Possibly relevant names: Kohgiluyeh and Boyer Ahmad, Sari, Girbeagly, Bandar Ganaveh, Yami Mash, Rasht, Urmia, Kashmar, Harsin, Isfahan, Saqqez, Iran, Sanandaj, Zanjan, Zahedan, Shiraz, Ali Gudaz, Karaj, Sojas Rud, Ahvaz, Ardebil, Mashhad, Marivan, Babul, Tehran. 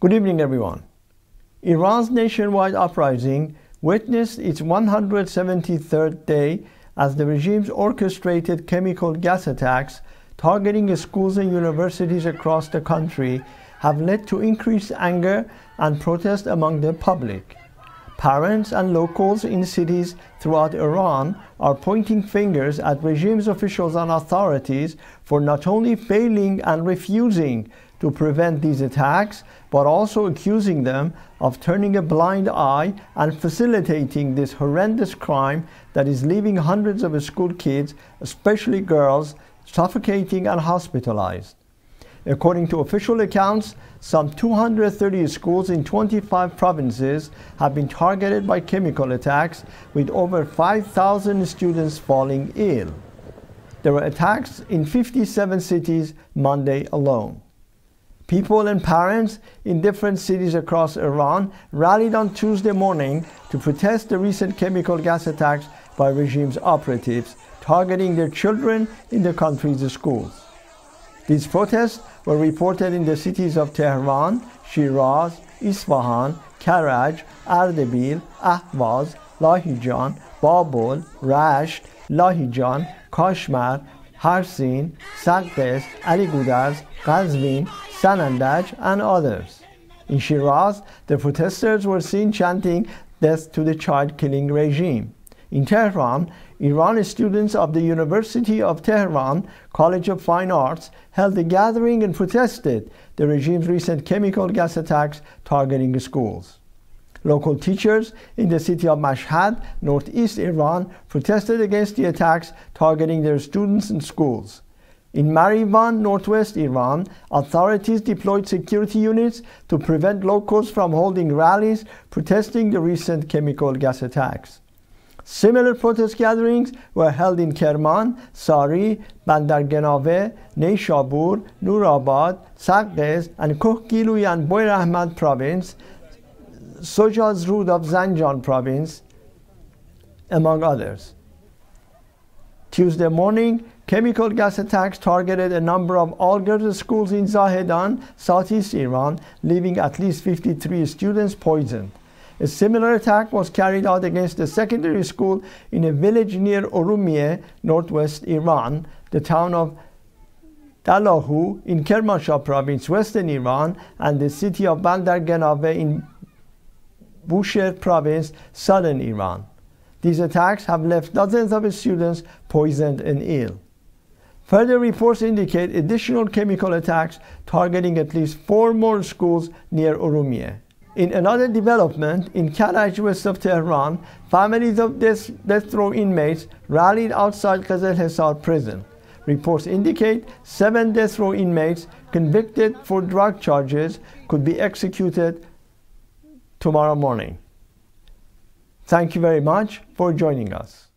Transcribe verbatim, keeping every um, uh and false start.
Good evening, everyone. Iran's nationwide uprising witnessed its one hundred seventy-third day as the regime's orchestrated chemical gas attacks targeting schools and universities across the country have led to increased anger and protest among the public. Parents and locals in cities throughout Iran are pointing fingers at regime's officials and authorities for not only failing and refusing to prevent these attacks, but also accusing them of turning a blind eye and facilitating this horrendous crime that is leaving hundreds of school kids, especially girls, suffocating and hospitalized. According to official accounts, some two hundred thirty schools in twenty-five provinces have been targeted by chemical attacks, with over five thousand students falling ill. There were attacks in fifty-seven cities Monday alone. People and parents in different cities across Iran rallied on Tuesday morning to protest the recent chemical gas attacks by regime's operatives targeting their children in the country's schools. These protests were reported in the cities of Tehran, Shiraz, Isfahan, Karaj, Ardebil, Ahvaz, Lahijan, Babul, Rasht, Lahijan, Kashmar, Harsin, Saqqez, Ali Gudaz, Sanandaj, and others. In Shiraz, the protesters were seen chanting death to the child-killing regime. In Tehran, Iranian students of the University of Tehran College of Fine Arts held a gathering and protested the regime's recent chemical gas attacks targeting schools. Local teachers in the city of Mashhad, northeast Iran, protested against the attacks targeting their students and schools. In Marivan, northwest Iran, authorities deployed security units to prevent locals from holding rallies protesting the recent chemical gas attacks. Similar protest gatherings were held in Kerman, Sari, Bandar Ganaveh, Neyshabur, Nourabad, Saqqez, and Kohgiluyeh and Boyer Ahmad province, Sojas Rud of Zanjan province, among others. Tuesday morning, chemical gas attacks targeted a number of all-girls schools in Zahedan, southeast Iran, leaving at least fifty-three students poisoned. A similar attack was carried out against a secondary school in a village near Urmia, northwest Iran. The town of Dalahu in Kermanshah province, western Iran, and the city of Bandar Ganaveh in Bushehr province, southern Iran. These attacks have left dozens of students poisoned and ill. Further reports indicate additional chemical attacks targeting at least four more schools near Urmia. In another development, in Karaj, west of Tehran, families of death, death row inmates rallied outside Qezelhisar prison. Reports indicate seven death row inmates convicted for drug charges could be executed tomorrow morning. Thank you very much for joining us.